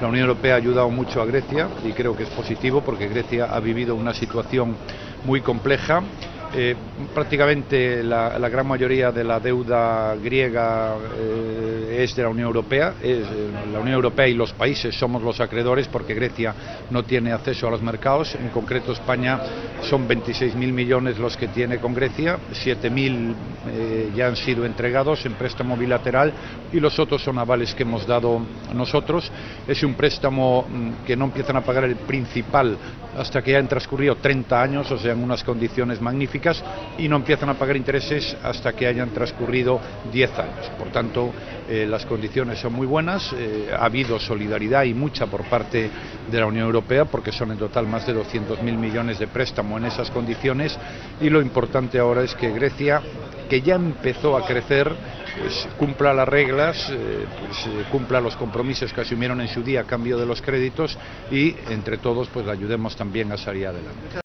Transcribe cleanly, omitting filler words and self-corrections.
La Unión Europea ha ayudado mucho a Grecia y creo que es positivo porque Grecia ha vivido una situación muy compleja. Prácticamente la gran mayoría de la deuda griega es de la Unión Europea. La Unión Europea y los países somos los acreedores porque Grecia no tiene acceso a los mercados. En concreto España son 26.000 millones los que tiene con Grecia, 7.000 ya han sido entregados en préstamo bilateral y los otros son avales que hemos dado nosotros. Es un préstamo que no empiezan a pagar el principal hasta que ya han transcurrido 30 años, o sea, en unas condiciones magníficas, y no empiezan a pagar intereses hasta que hayan transcurrido 10 años. Por tanto, las condiciones son muy buenas, ha habido solidaridad y mucha por parte de la Unión Europea, porque son en total más de 200.000 millones de préstamo en esas condiciones, y lo importante ahora es que Grecia, que ya empezó a crecer, pues cumpla las reglas, cumpla los compromisos que asumieron en su día a cambio de los créditos y entre todos pues la ayudemos también a salir adelante.